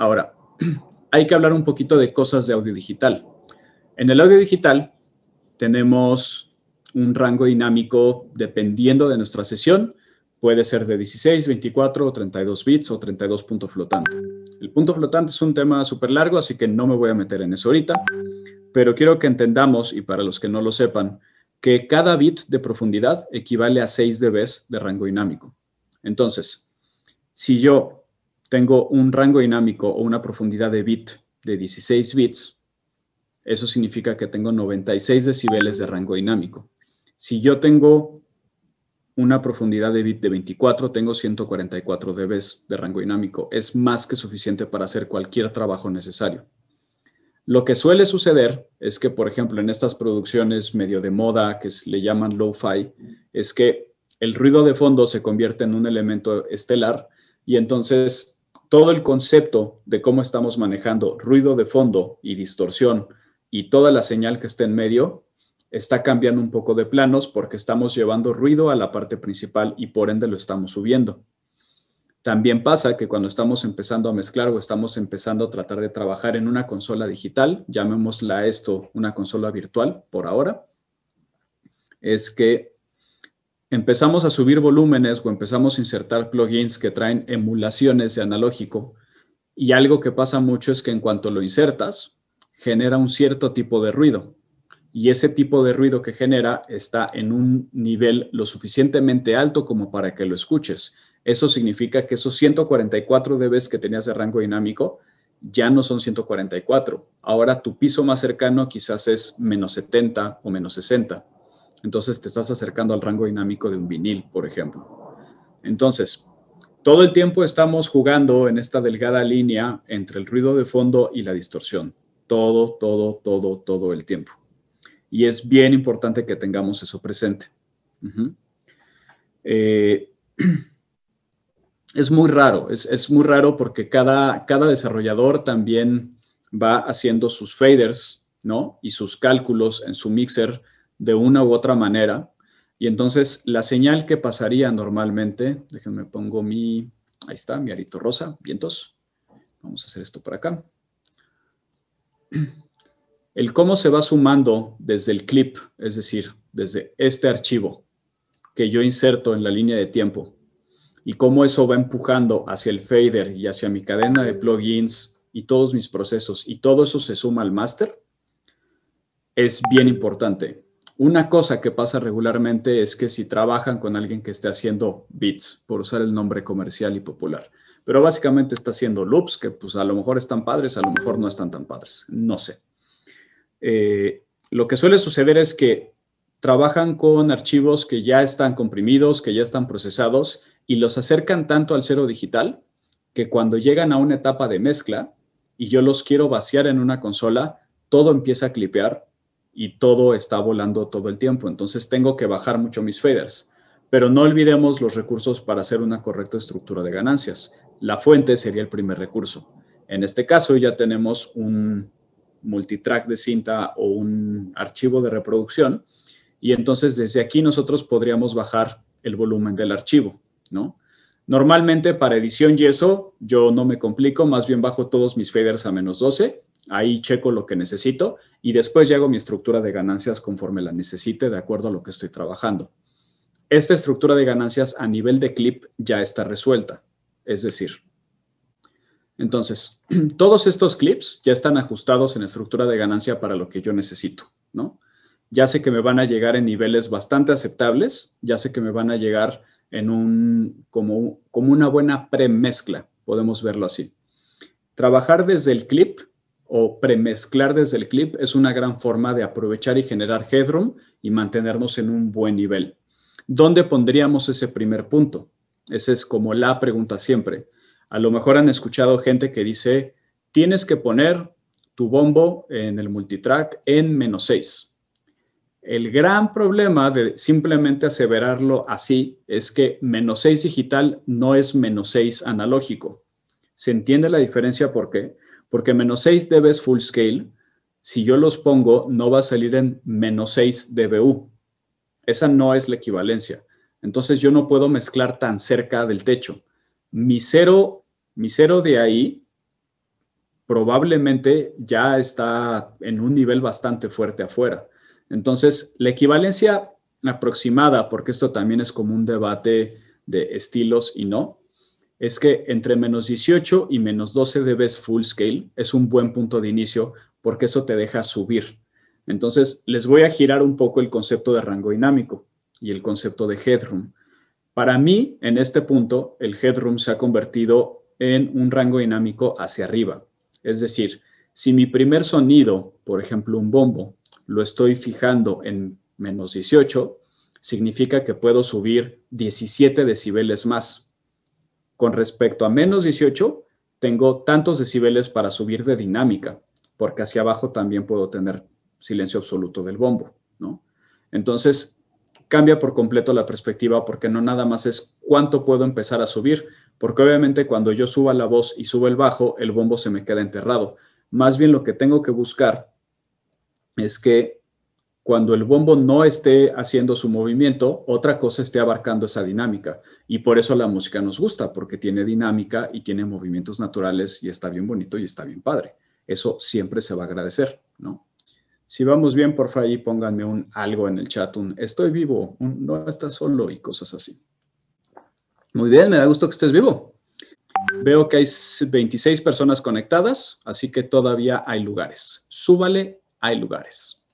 Ahora, hay que hablar un poquito de cosas de audio digital. En el audio digital tenemos un rango dinámico dependiendo de nuestra sesión. Puede ser de 16, 24 o 32 bits o 32 puntos flotante. El punto flotante es un tema súper largo, así que no me voy a meter en eso ahorita. Pero quiero que entendamos, y para los que no lo sepan, que cada bit de profundidad equivale a 6 dB de rango dinámico. Entonces, si yo tengo un rango dinámico o una profundidad de bit de 16 bits, eso significa que tengo 96 decibeles de rango dinámico. Si yo tengo una profundidad de bit de 24, tengo 144 dB de rango dinámico. Es más que suficiente para hacer cualquier trabajo necesario. Lo que suele suceder es que, por ejemplo, en estas producciones medio de moda, que le llaman lo-fi, es que el ruido de fondo se convierte en un elemento estelar y entonces todo el concepto de cómo estamos manejando ruido de fondo y distorsión y toda la señal que esté en medio está cambiando un poco de planos porque estamos llevando ruido a la parte principal y por ende lo estamos subiendo. También pasa que cuando estamos empezando a mezclar o estamos empezando a tratar de trabajar en una consola digital, llamémosla esto una consola virtual por ahora, es que empezamos a subir volúmenes o empezamos a insertar plugins que traen emulaciones de analógico y algo que pasa mucho es que en cuanto lo insertas, genera un cierto tipo de ruido. Y ese tipo de ruido que genera está en un nivel lo suficientemente alto como para que lo escuches. Eso significa que esos 144 dB que tenías de rango dinámico ya no son 144. Ahora tu piso más cercano quizás es menos 70 o menos 60. Entonces te estás acercando al rango dinámico de un vinil, por ejemplo. Entonces, todo el tiempo estamos jugando en esta delgada línea entre el ruido de fondo y la distorsión. Todo el tiempo. Y es bien importante que tengamos eso presente. Es muy raro, es muy raro porque cada desarrollador también va haciendo sus faders, ¿no? Y sus cálculos en su mixer de una u otra manera. Y entonces la señal que pasaría normalmente, déjenme pongo mi, ahí está, mi arito rosa, vientos. Vamos a hacer esto para acá. El cómo se va sumando desde el clip, es decir, desde este archivo que yo inserto en la línea de tiempo y cómo eso va empujando hacia el fader y hacia mi cadena de plugins y todos mis procesos y todo eso se suma al máster, es bien importante. Una cosa que pasa regularmente es que si trabajan con alguien que esté haciendo beats, por usar el nombre comercial y popular, pero básicamente está haciendo loops que pues a lo mejor están padres, a lo mejor no están tan padres, no sé. Lo que suele suceder es que trabajan con archivos que ya están comprimidos, que ya están procesados y los acercan tanto al cero digital que cuando llegan a una etapa de mezcla y yo los quiero vaciar en una consola, todo empieza a clipear y todo está volando todo el tiempo. Entonces tengo que bajar mucho mis faders. Pero no olvidemos los recursos para hacer una correcta estructura de ganancias. La fuente sería el primer recurso. En este caso ya tenemos un multitrack de cinta o un archivo de reproducción y entonces desde aquí nosotros podríamos bajar el volumen del archivo, ¿no? Normalmente para edición y eso yo no me complico, más bien bajo todos mis faders a menos 12, ahí checo lo que necesito y después ya hago mi estructura de ganancias conforme la necesite de acuerdo a lo que estoy trabajando. Esta estructura de ganancias a nivel de clip ya está resuelta, es decir, entonces, todos estos clips ya están ajustados en estructura de ganancia para lo que yo necesito, ¿no? Ya sé que me van a llegar en niveles bastante aceptables, ya sé que me van a llegar en como una buena premezcla, podemos verlo así. Trabajar desde el clip o premezclar desde el clip es una gran forma de aprovechar y generar headroom y mantenernos en un buen nivel. ¿Dónde pondríamos ese primer punto? Esa es como la pregunta siempre. A lo mejor han escuchado gente que dice, tienes que poner tu bombo en el multitrack en menos 6. El gran problema de simplemente aseverarlo así es que menos 6 digital no es menos 6 analógico. ¿Se entiende la diferencia por qué? Porque menos 6 dB es full scale. Si yo los pongo, no va a salir en menos 6 dBu. Esa no es la equivalencia. Entonces yo no puedo mezclar tan cerca del techo. Mi cero de ahí probablemente ya está en un nivel bastante fuerte afuera. Entonces, la equivalencia aproximada, porque esto también es como un debate de estilos y no, es que entre menos 18 y menos 12 dB full scale es un buen punto de inicio porque eso te deja subir. Entonces, les voy a girar un poco el concepto de rango dinámico y el concepto de headroom. Para mí, en este punto, el headroom se ha convertido en un rango dinámico hacia arriba. Es decir, si mi primer sonido, por ejemplo un bombo, lo estoy fijando en menos 18, significa que puedo subir 17 decibeles más. Con respecto a menos 18, tengo tantos decibeles para subir de dinámica, porque hacia abajo también puedo tener silencio absoluto del bombo, ¿no? Entonces, cambia por completo la perspectiva, porque no nada más es cuánto puedo empezar a subir, porque obviamente cuando yo suba la voz y suba el bajo, el bombo se me queda enterrado. Más bien lo que tengo que buscar es que cuando el bombo no esté haciendo su movimiento, otra cosa esté abarcando esa dinámica. Y por eso la música nos gusta, porque tiene dinámica y tiene movimientos naturales y está bien bonito y está bien padre. Eso siempre se va a agradecer, ¿no? Si vamos bien, por favor, ahí pónganme un algo en el chat, un estoy vivo, un no estás solo y cosas así. Muy bien, me da gusto que estés vivo. Veo que hay 26 personas conectadas, así que todavía hay lugares. Súbale, hay lugares.